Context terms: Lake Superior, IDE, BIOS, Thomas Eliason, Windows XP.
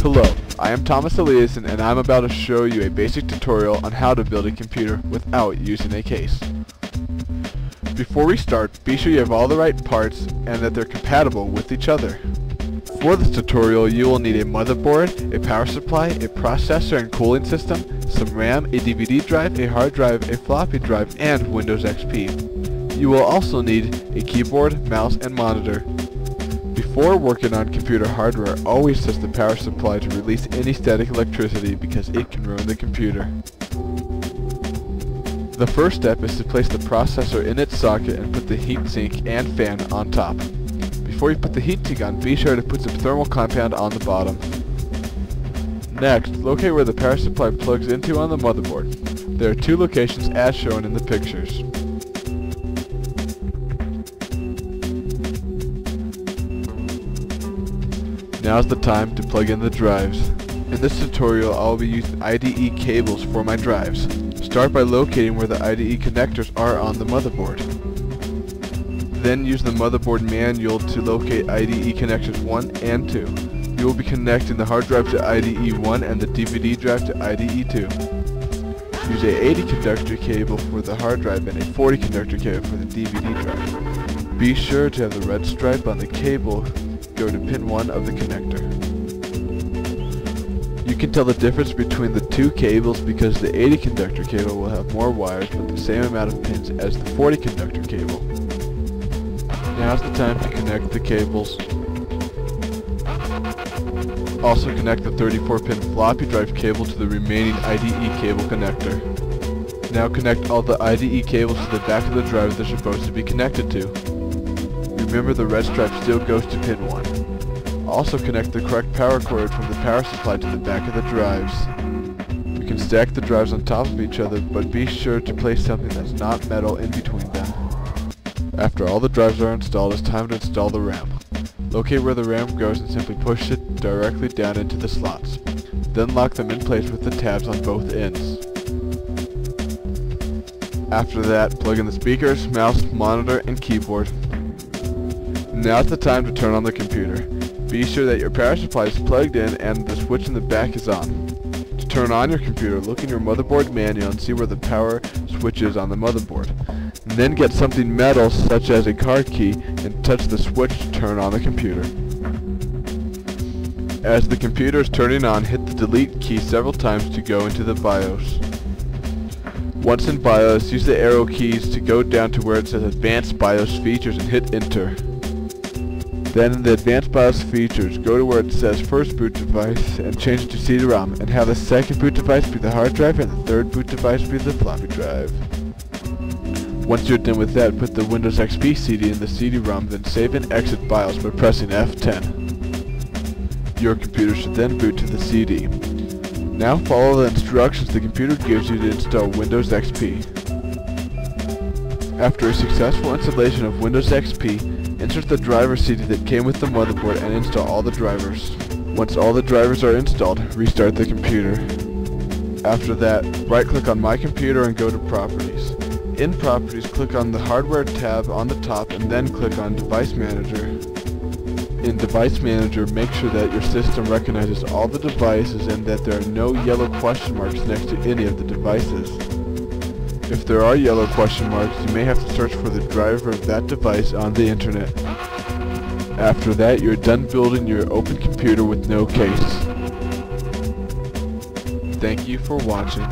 Hello, I am Thomas Eliason and I'm about to show you a basic tutorial on how to build a computer without using a case. Before we start, be sure you have all the right parts and that they're compatible with each other. For this tutorial, you will need a motherboard, a power supply, a processor and cooling system, some RAM, a DVD drive, a hard drive, a floppy drive, and Windows XP. You will also need a keyboard, mouse, and monitor. Before working on computer hardware, always test the power supply to release any static electricity because it can ruin the computer. The first step is to place the processor in its socket and put the heatsink and fan on top. Before you put the heatsink on, be sure to put some thermal compound on the bottom. Next, locate where the power supply plugs into on the motherboard. There are two locations as shown in the pictures. Now's the time to plug in the drives. In this tutorial, I'll be using IDE cables for my drives. Start by locating where the IDE connectors are on the motherboard. Then use the motherboard manual to locate IDE connections 1 and 2. You will be connecting the hard drive to IDE 1 and the DVD drive to IDE 2. Use a 80 conductor cable for the hard drive and a 40 conductor cable for the DVD drive. Be sure to have the red stripe on the cable go to pin 1 of the connector. You can tell the difference between the two cables because the 80 conductor cable will have more wires with the same amount of pins as the 40 conductor cable. Now's the time to connect the cables. Also connect the 34-pin floppy drive cable to the remaining IDE cable connector. Now connect all the IDE cables to the back of the drive they're supposed to be connected to. Remember, the red stripe still goes to pin 1. Also connect the correct power cord from the power supply to the back of the drives. You can stack the drives on top of each other, but be sure to place something that's not metal in between them. After all the drives are installed, it's time to install the RAM. Locate where the RAM goes and simply push it directly down into the slots. Then lock them in place with the tabs on both ends. After that, plug in the speakers, mouse, monitor, and keyboard. Now's the time to turn on the computer. Be sure that your power supply is plugged in and the switch in the back is on. To turn on your computer, look in your motherboard manual and see where the power switch is on the motherboard. And then get something metal such as a car key and touch the switch to turn on the computer. As the computer is turning on, hit the delete key several times to go into the BIOS. Once in BIOS, use the arrow keys to go down to where it says Advanced BIOS Features and hit Enter. Then in the Advanced BIOS Features, go to where it says First Boot Device and change it to CD-ROM, and have the second boot device be the hard drive and the third boot device be the floppy drive. Once you're done with that, put the Windows XP CD in the CD-ROM, then save and exit BIOS by pressing F10. Your computer should then boot to the CD. Now follow the instructions the computer gives you to install Windows XP. After a successful installation of Windows XP, insert the driver CD that came with the motherboard and install all the drivers. Once all the drivers are installed, restart the computer. After that, right-click on My Computer and go to Properties. In Properties, click on the Hardware tab on the top and then click on Device Manager. In Device Manager, make sure that your system recognizes all the devices and that there are no yellow question marks next to any of the devices. If there are yellow question marks, you may have to search for the driver of that device on the internet. After that, you're done building your open computer with no case. Thank you for watching.